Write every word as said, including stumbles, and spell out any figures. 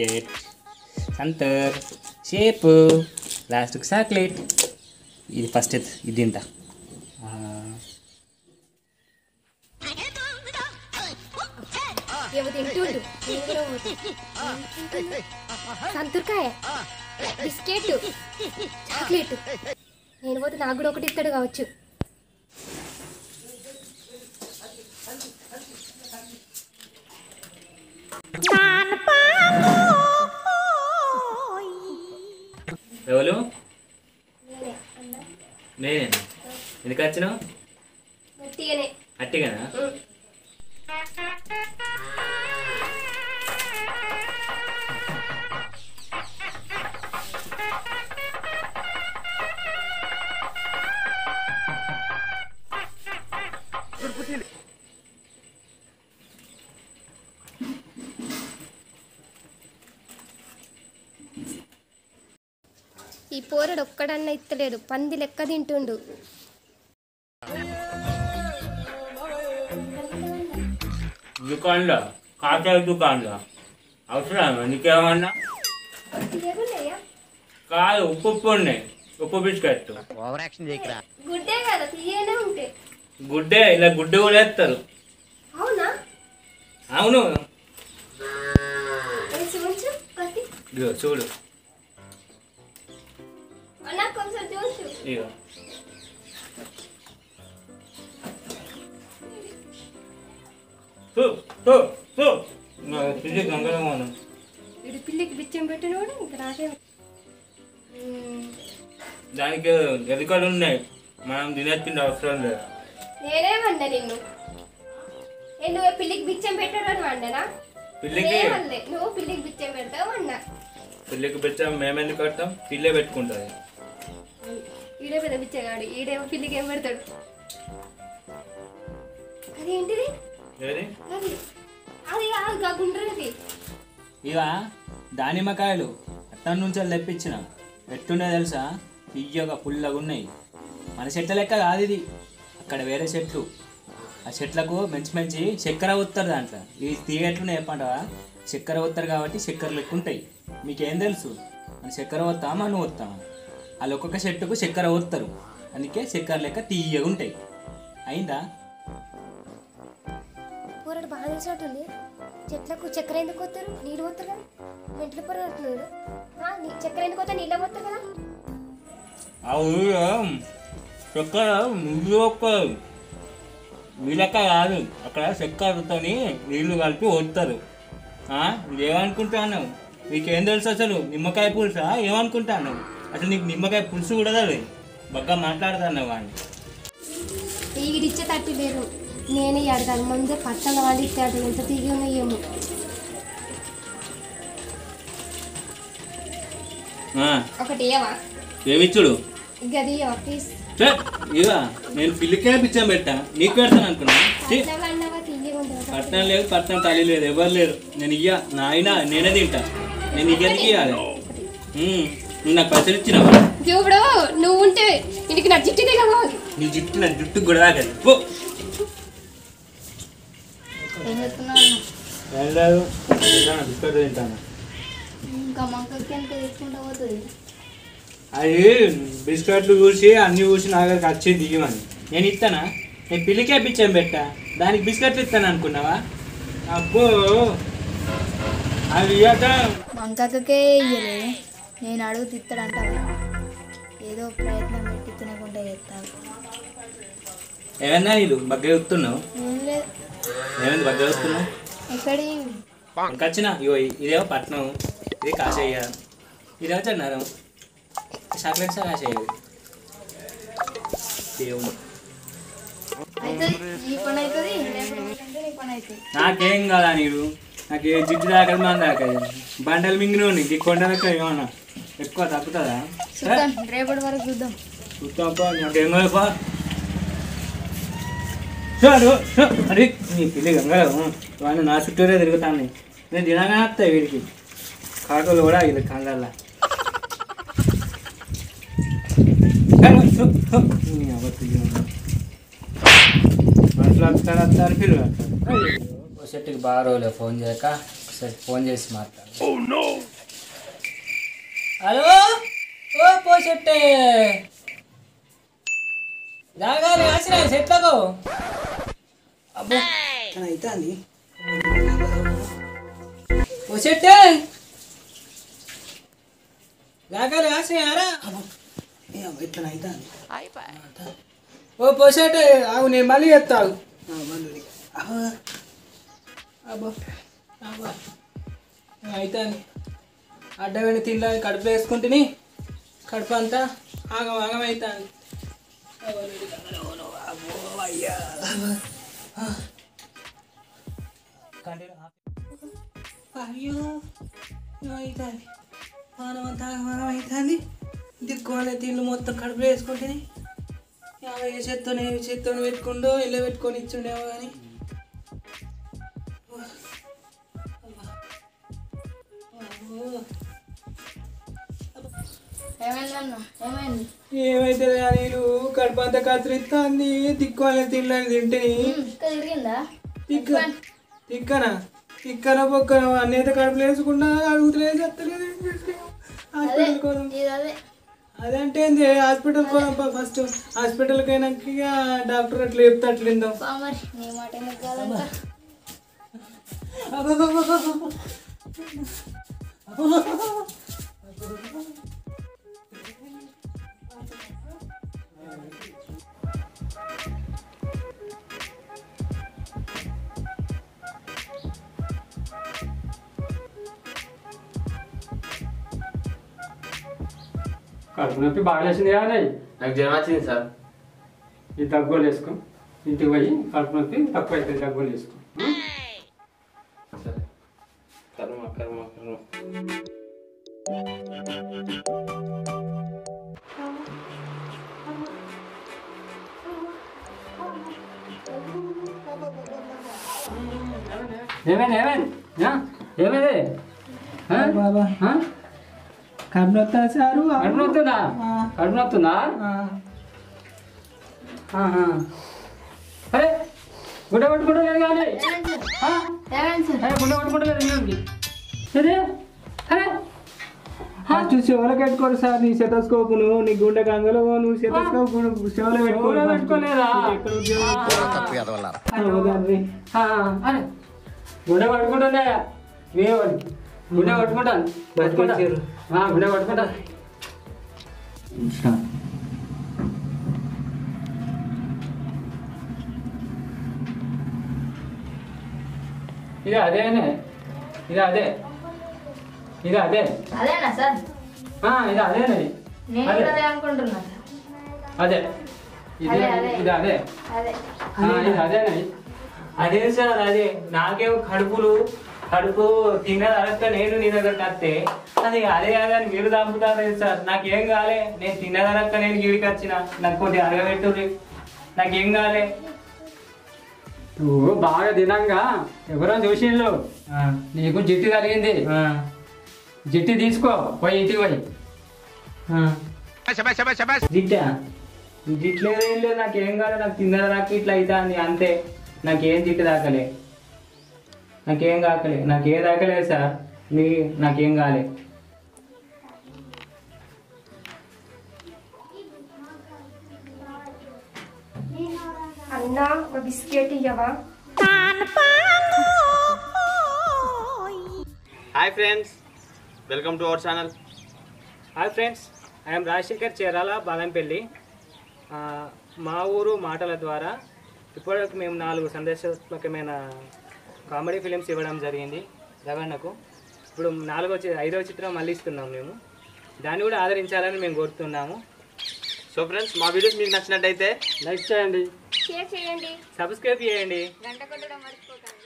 Biscuit, संतर, shape, last chocolate इध first इधंट संतूरकाय बिस्केट चॉकलेट నేను పోతే నాకు కూడా ఒకటి ఇస్తాడు కావచ్చు ఎవలు నేనే ఎందుకు వచ్చాను అట్టిగానే అట్టిగానా पोरड़ इतलेडु पंदी लेक्क तिंटुंडु उप्पु बिस्कट गुड्डे इला गुड्डे उलेत्तारु అవునా అవును చూడు అన్న కొంచెం చూసు ఇగో తో తో తో నా పిల్లి గంగలమను ఇది పిల్లికి బిచ్చం పెట్టినోడు ఇంకా రాసే దానికి గదికలు ఉన్నాయి మనం దినేతిన అవసరం లేదు నేనే వంద నిన్ను నేను పిల్లికి బిచ్చం పెట్టారని వందనా పిల్లికి నేనే నువ్వు పిల్లికి బిచ్చం పెడతావు వంద పిల్లికి బిచ్చం మేమేంది కడతాం పిల్లే పెట్టుకుంటాది ఈడే పెద్ద బిచ్చగాడు ఈడే పిల్లికి ఏం పెడతాడు అది ఏంటిది ఏది అది అది ఆ గగుండ్రది ఇవా దానిమకాయలు అట్ట నుంచి లెప్పించిన ఎట్టునే తెలుసా తియ్యగా పుల్లగా ఉన్నాయి మన చెట్ల లెక్క కాదు ఇది అక్కడ వేరే చెట్లు ఆ చెట్లకు మంచి మంచి చక్కెర ఉత్తరు దాంట్లో ఈ తీయట్లునే ఏమంటావా చక్కెర ఉత్తరు కాబట్టి చక్కెర లెక్క ఉంటాయి మీకేం తెలుసు మన చక్కెర వస్తామా నువ్వు వస్తామా అలా ఒక్కొక్క చెట్టుకు చక్కెర ఊరుతారు అందుకే చక్కెర లెక్క తీయగా ఉంటాయి అయిందా పూరడు బాగా చేస్తుంది చెట్లకు చక్కెర ఎందుకు ఊరుతారు నీళ్ళు ఊరుతారు కదా మెట్ల పొరట్లు ఆ నీ చక్కెర ఎందుకు ఊరుతారు నీళ్ళు ఊరుతారు కదా అవును చక్కెర నీళ్ళు ఊరుతారు నీళ్ళక కాదు అక్కడ చక్కెరతోని నీళ్ళు కలిపి ఊరుతారు ఆ ఏమనుకుంటావు నీకేం తెలుసు అసలు నిమ్మకాయ పులుసా ఏమనుకుంటావు అసలు నీకు నిమ్మకాయ పులుసు కూడా రాదు బాగా మాట్లాడతాను వాడిని తీగిడిచ్చే తట్టు లేరు నేనే అడగాలి ముందే పట్టణ వాడి తట్టు ఎంత తీగి ఉన్నాయేమో ఒకటి ఏవా ఏవి చూడు గది ఏవా ప్లీజ్ ఏవా నేను పిల్లికే బిచ్చం పెట్టా నీకు పెడతాను అనుకున్నా పట్టణం లేదు పట్టణం తల్లి లేదు ఎవరు లేరు నేను ఇయ్యా నాయనా నేనే తింటా నేను ఇక్కడికి ఇవ్వాలి దేవుడు నువ్వు ఉంటే ఇంటికి నా జిట్టుదే కావాలి నీ జిట్టు నా జుట్టు కూడా అది బిస్కెట్లు చూసి అన్ని చూసి నా దగ్గరికి వచ్చింది ఇవ్వని నేను ఇస్తానా నేను పిల్లికే బిచ్చం పెట్టా దానికి బిస్కెట్లు ఇస్తాను అనుకున్నావా అబ్బో అది వంకకే ఇయ్యలే నేను అడుగుతూ ఇస్తాడంటా ఏదో ప్రయత్నం పెట్టి తినకుండా చేస్తాను ఏమన్నా నీళ్ళు బగ్గ వస్తున్నావు ఏమైంది బగ్గ వస్తున్నావు ఎక్కడి వచ్చిన ఇగో ఇదేమో పట్నం ఇది కాసేయ ఇది వచ్చారు చాక్లెట్ సార్ కాసేయాలి నాకేం కదా నీరు నాకు జిడ్డు దాకా మన దాకా బండలు మింగినవు నీకు కొండ లెక్క ఏమన్నా ఎక్కువ తగ్గుతుందా రేపటి వరకు చూద్దాం చూద్దాం నాకేం కదా అరే నీ పిల్లి గంగల వాడిని నా చుట్టూరే తిరుగుతాను నేను తినగానే వస్తాయి వీడికి కాకులు కూడా వీళ్ళ కండల్లా మనుషులు వస్తారు పిల్లలు చెట్టుకి బాగా రోజులే ఫోన్ చేయక ఒకసారి ఫోన్ చేసి మాట్లాడు. ఓ నో హలో ఓ పోషెట్టే జాగాలి ఆశ్రయం చెట్లకు అబ్బో తన ఇతాని పోషెట్టే జాగాలి ఆశ్రయారా అబ్బో ఏ అబ్బో తన ఇతాని హై బై ఓ పోషెట్టే అవునే మళ్ళీ ఎత్తావు ఆ మళ్ళీ అబ్బో అబ్బో అయితే అడ్డమైన తిండి కడుపు వేసుకుంటుని కడుపు అంతా ఆగం ఆగం అవుతుంది. అయ్యో అవుతుంది ఆగం అంతా ఆగం అవుతుంది దిక్కుమాలే తిండి మొత్తం కడుపు వేసుకుంటుని ఏ చేత్తోనే ఏ చేత్తోనే పెట్టుకుండో ఇళ్ళ పెట్టుకొని ఇచ్చిండేమో కానీ ఏమైతే నేను కడపంత కత్తిరిస్తాను తిక్కువని తినలేని తింటిని తిక్కనా తిక్కన పొక్కన అన్నీ అయితే కడుపులు వేసుకున్నా అడుగుతులే చెప్తలేదు హాస్పిటల్ కోసం. అదంటే హాస్పిటల్ కోసం ఫస్ట్ హాస్పిటల్కి అయినాక డాక్టర్ అట్లా చెప్తే అట్లుందాం. కడుపు నొప్పి బాగా లేచింది కదా నాయి? నాకు జ్వరం వచ్చింది సార్. ఈ దగ్గోలు వేసుకో ఇంటికి పోయి కడుపు నొప్పి తక్కువ అవుతుంది దగ్గోలు వేసుకో. సరే కర్మ కర్మ కర్మ ఏమేమి ఏమేమి ఏమేది బాబా కడుపు నొత్తా సారు కడుపు నొత్తుందా కడుపు నొత్తుందా అరే గుడ్డ పట్టుకుంటలేదు కానీ గుడ్డ పట్టుకుంటలేదు సరే అరే చూసి ఎవరు పెట్టుకోరు సార్ నీ శతస్కోపులు నీ గుండె గంగలో నువ్వు శతస్కోపు సేవలు పెట్టుకోరు పెట్టుకోలేదా గుండె పట్టుకుంటుందా గుండె పట్టుకుంటాను పట్టుకుంటారు గుండె పట్టుకుంటాను ఇది అదేనే ఇది అదే ఇది అదే అదేనా సార్ ఇది అదేనది నేను అదే అనుకుంటున్నా అదే ఇది ఇది అదే ఇది అదేనది అదే సార్ అదే నాకేమో కడుపులు కడుపు తిన్నది అరక్క నేను నీ దగ్గరకు వస్తే అది అదే అదే అని మీరు దాపుతారు సార్ నాకేం కాలే నేను తిన్నది అరక్క నేను గీడికి వచ్చిన నాకు కొద్దిగా అరగబెట్టుర్రి నాకేం కాలే. నువ్వు బాగా తినంగా ఎవరో చూసిళ్ళు నీకు జిట్టు కలిగింది జిట్టి తీసుకో పోయి ఇంటికి పోయి జిట్టా జిట్లేదు ఏం లేదు నాకేం కాదు నాకు తిన్నది నాకు ఇట్లా అవుతుంది అంతే నాకేం జిట్టు దాకలే నాకేం కాకలే నాకేం దాకలేదు సార్ నీ నాకేం కాలే. అన్నా ఒక బిస్కెట్ ఇవ్వవా? Hi friends welcome to our channel. Hi friends I'm Rajasekhar Cherala Badampalli. మా ఊరు మాటల ద్వారా ఇప్పటివరకు మేము నాలుగు సందేశాత్మకమైన కామెడీ ఫిలిమ్స్ ఇవ్వడం జరిగింది జగన్నకు. ఇప్పుడు నాలుగో ఐదవ చిత్రం మళ్ళీ ఇస్తున్నాం మేము, దాన్ని కూడా ఆదరించాలని మేము కోరుతున్నాము. సో ఫ్రెండ్స్ మా వీడియోస్ మీకు నచ్చినట్టయితే లైక్ చేయండి, షేర్ చేయండి, సబ్స్క్రైబ్ చేయండి, గంట కొట్టడం మర్చిపోకండి.